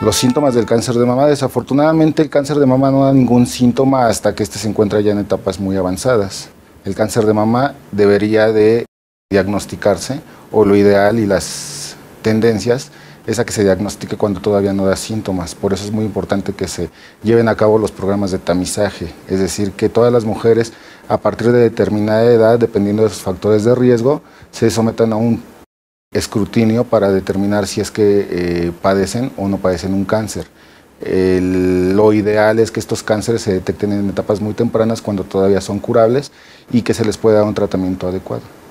Los síntomas del cáncer de mama. Desafortunadamente, el cáncer de mama no da ningún síntoma hasta que este se encuentra ya en etapas muy avanzadas. El cáncer de mama debería de diagnosticarse, o lo ideal y las tendencias es a que se diagnostique cuando todavía no da síntomas. Por eso es muy importante que se lleven a cabo los programas de tamizaje, es decir, que todas las mujeres a partir de determinada edad, dependiendo de sus factores de riesgo, se sometan a un escrutinio para determinar si es que padecen o no padecen un cáncer. Lo ideal es que estos cánceres se detecten en etapas muy tempranas, cuando todavía son curables, y que se les pueda dar un tratamiento adecuado.